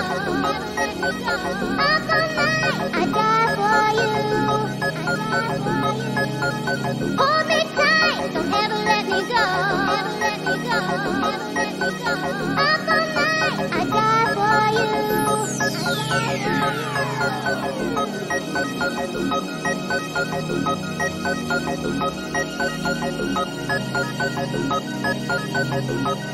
Hold me tight, don't ever let me go. Never let me go, never let me go. Up all night, I die for you. Hold me tight, don't ever let me go. Up all night, I die for you.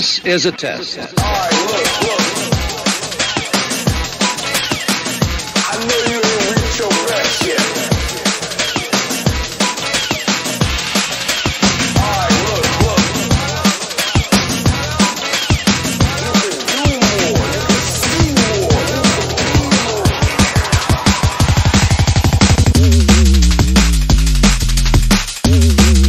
This is a test. All right, look. I know you didn't reach your best yet. All right, look. You can do more. You can see more. You can be more.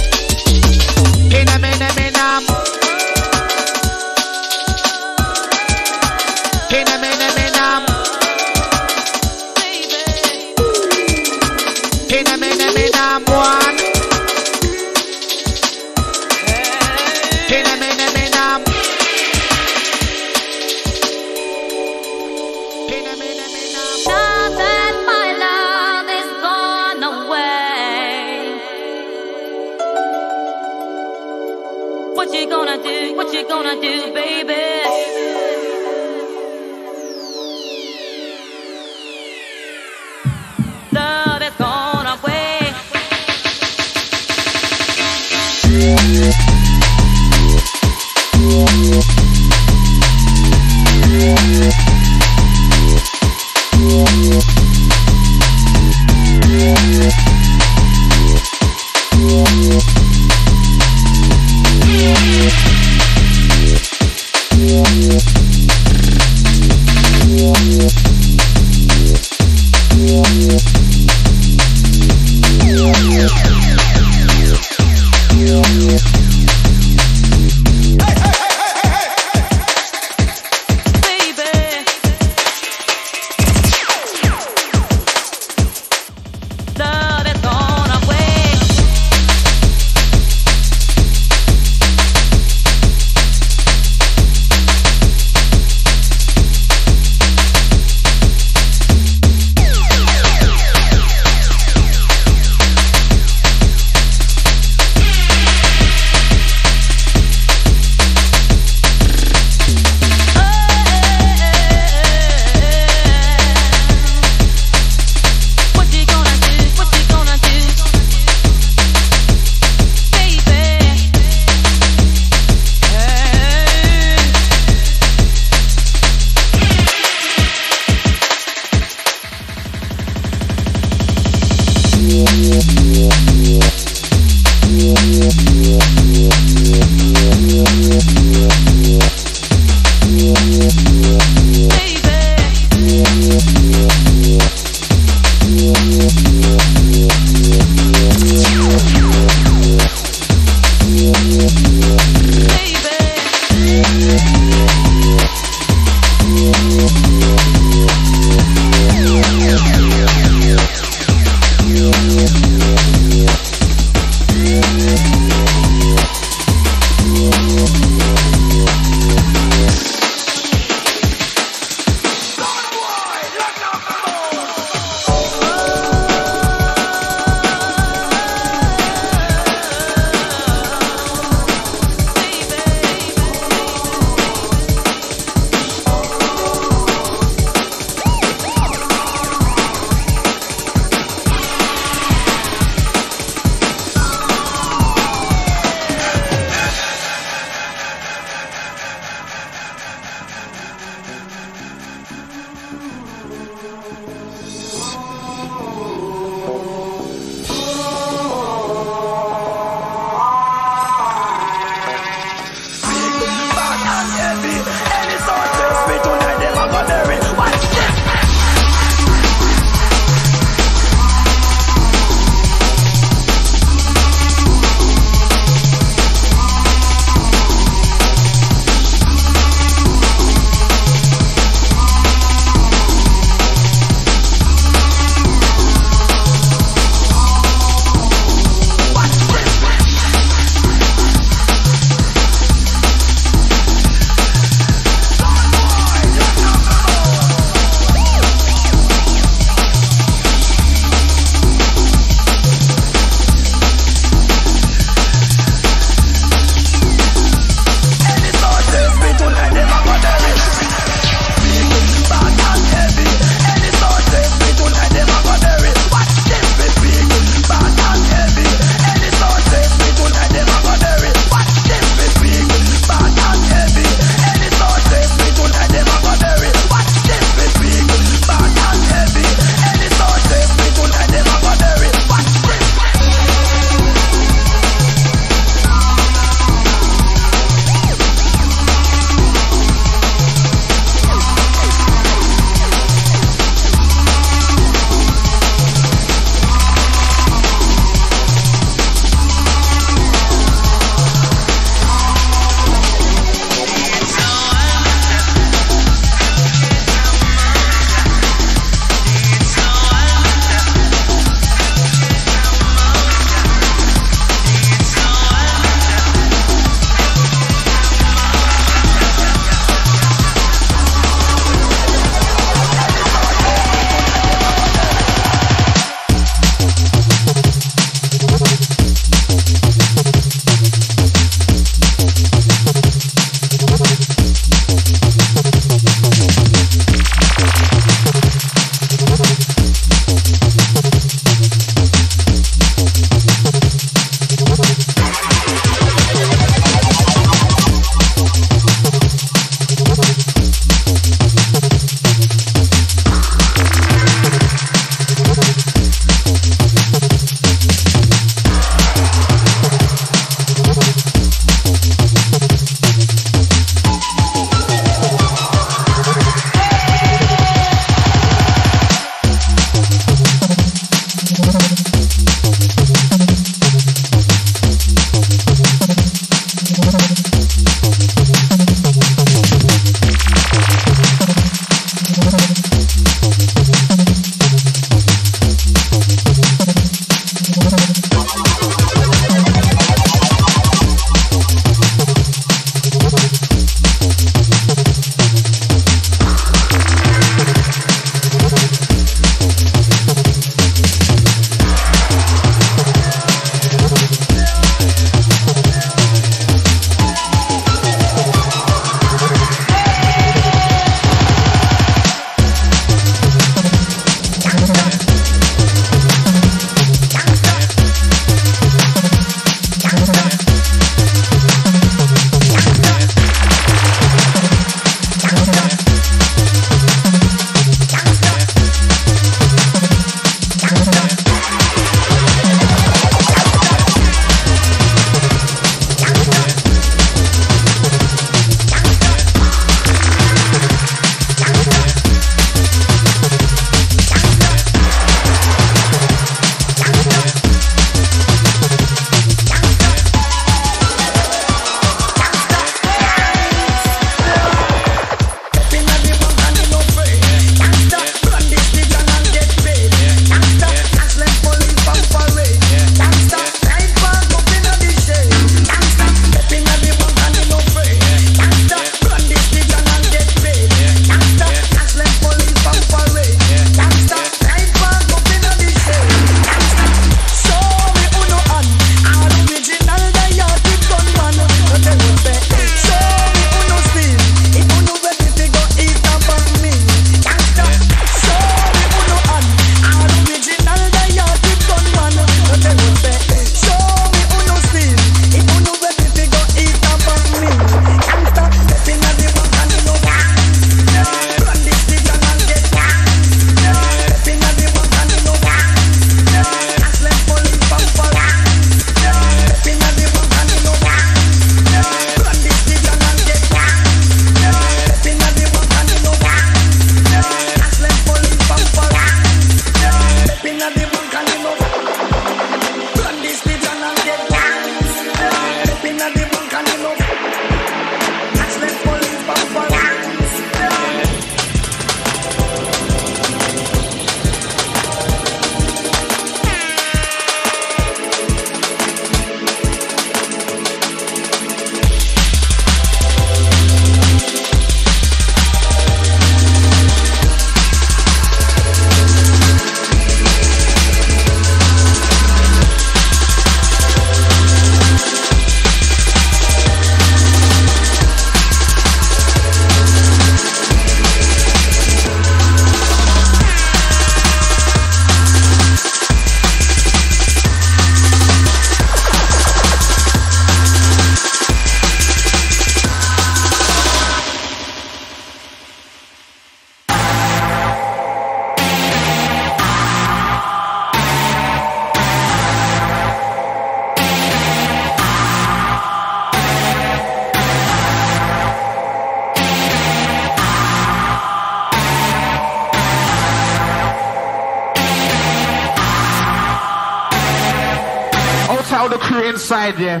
tell the crew inside there.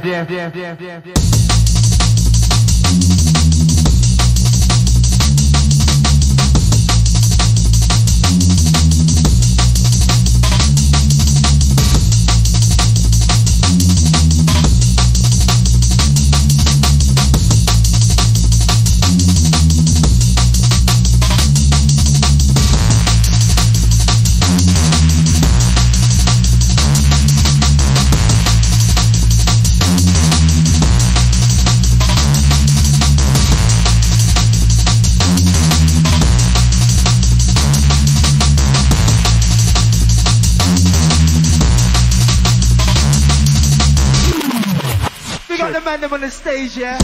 Them on the stage, yeah?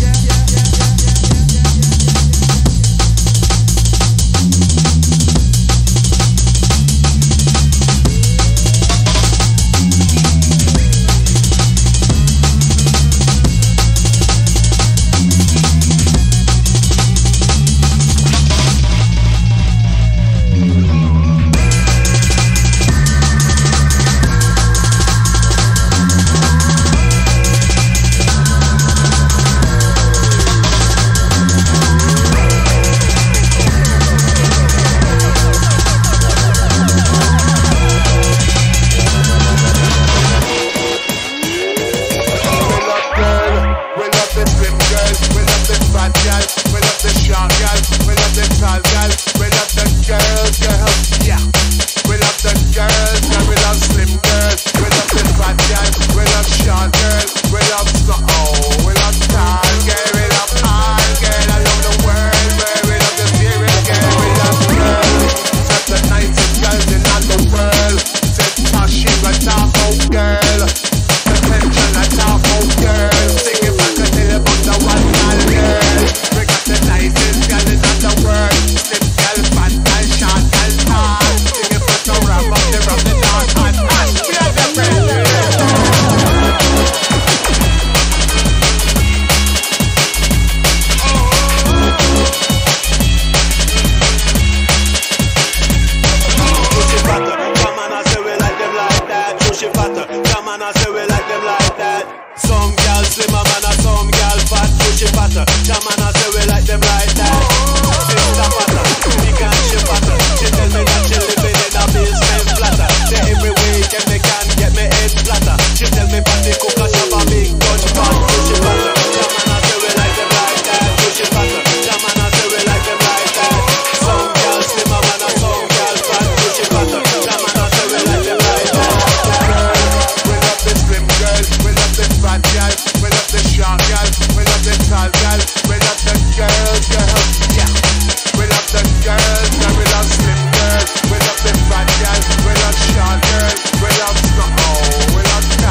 We love slim girls, we love fat girls, we love short girls, we love snow, we love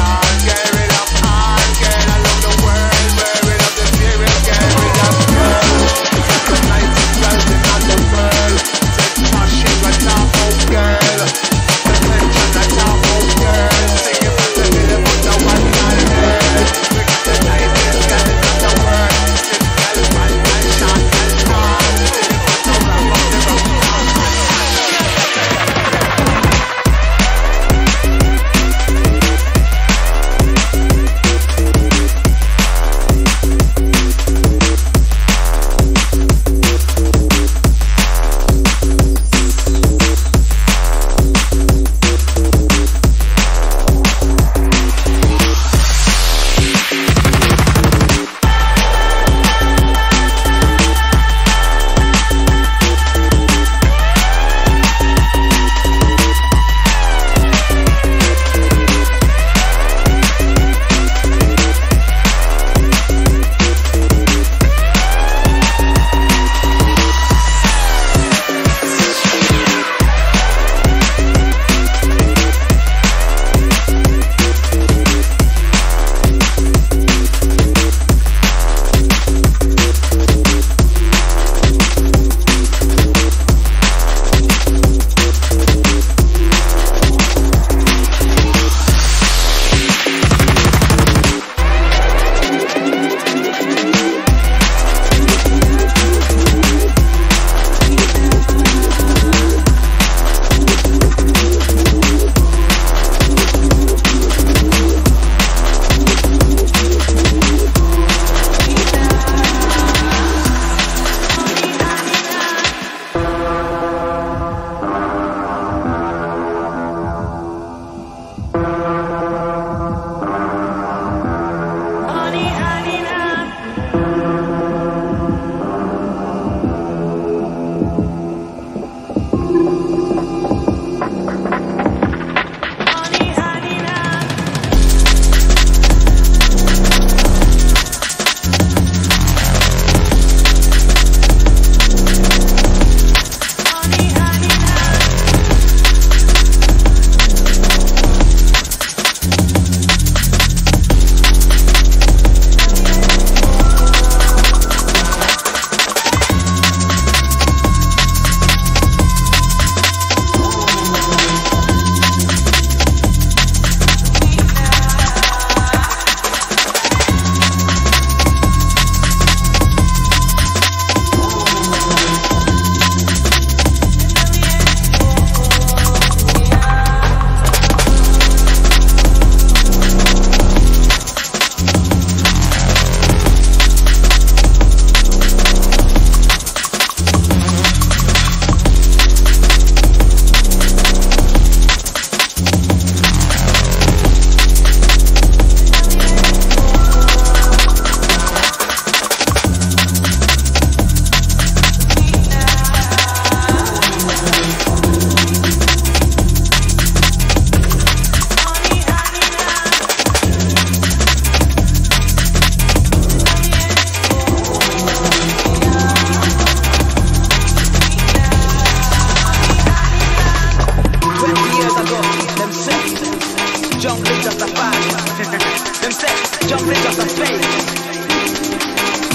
jumping off the face.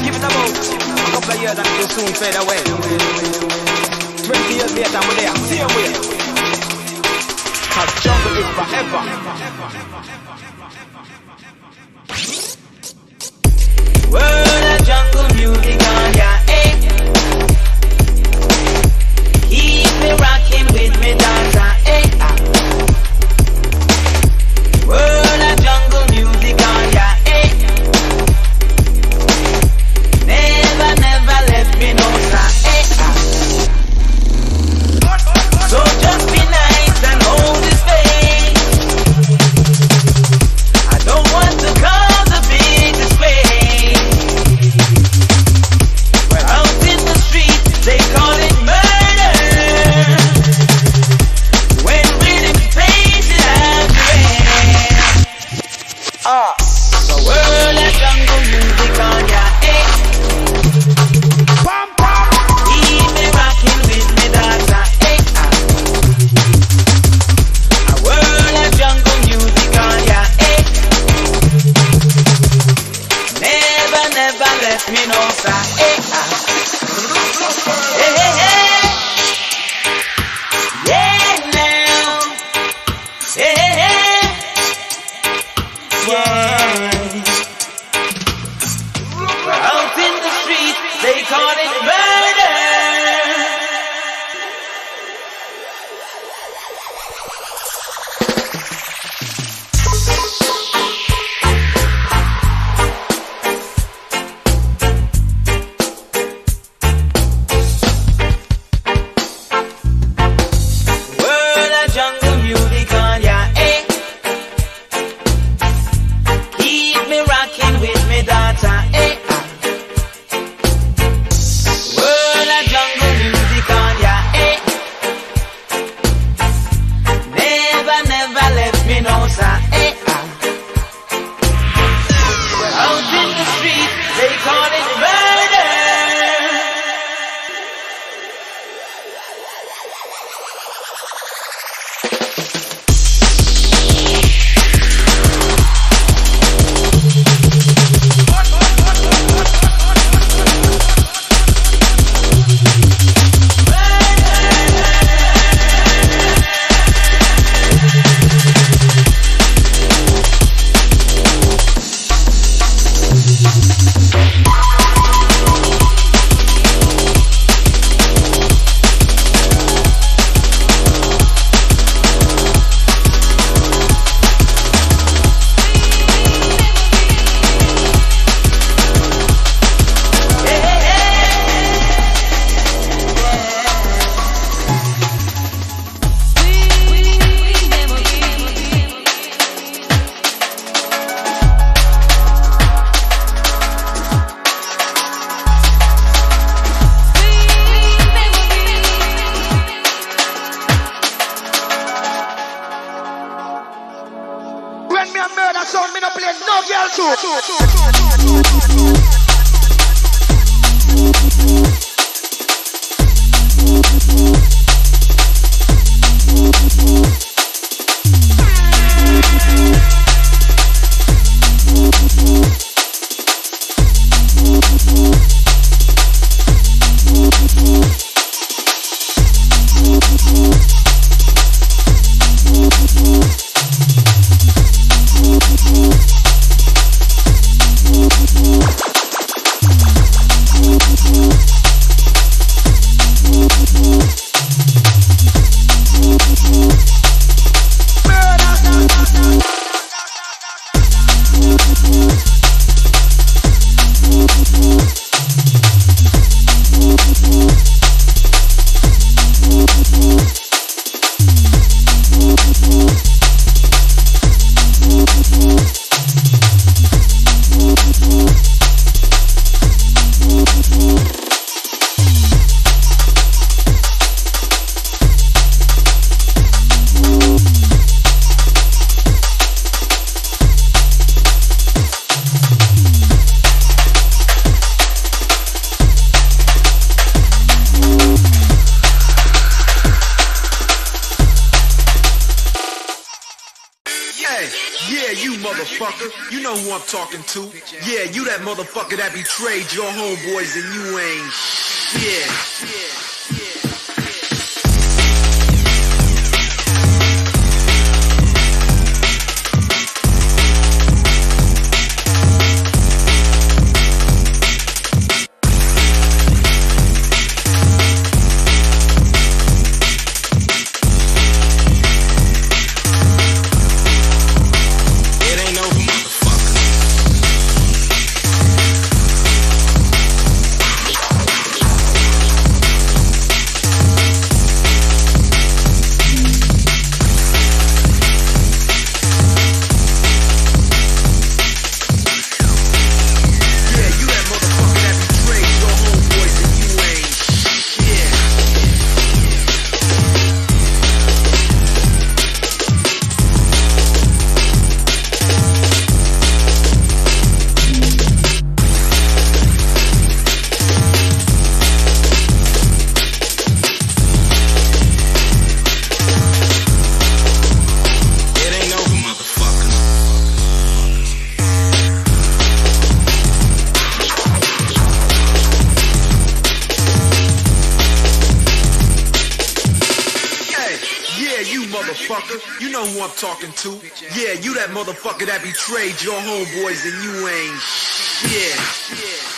Give it a vote. A couple of years and it will soon fade away. 20 years later I'm there, see you away. Cause jungle is forever. World of jungle music on ya, eh? Keep me rocking with me dancer, eh? World of jungle music on ya, eh? Never, never left me no sir, eh? So just be nice and hold this faith. I don't want to cause a big display. We're out in the street, they call it murder. When really we face it out the way. So world of jungle music on ya, eh? Me no sa, eh, ah. Hey, hey, hey. Yeah, now. Hey, hey, hey. Yeah. We're out in the street, they call it murder. motherfucker. You know who I'm talking to. Yeah, you that motherfucker that betrayed your homeboys and you ain't shit. Yeah. You know who I'm talking to. Yeah, you that motherfucker that betrayed your homeboys and you ain't shit. Yeah.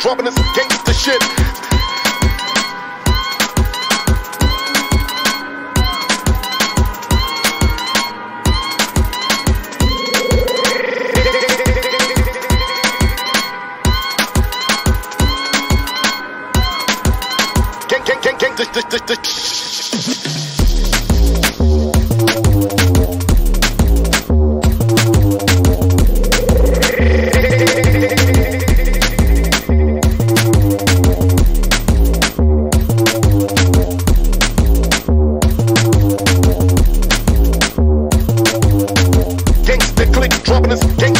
Dropping this gangsta shit. Dropping this gang.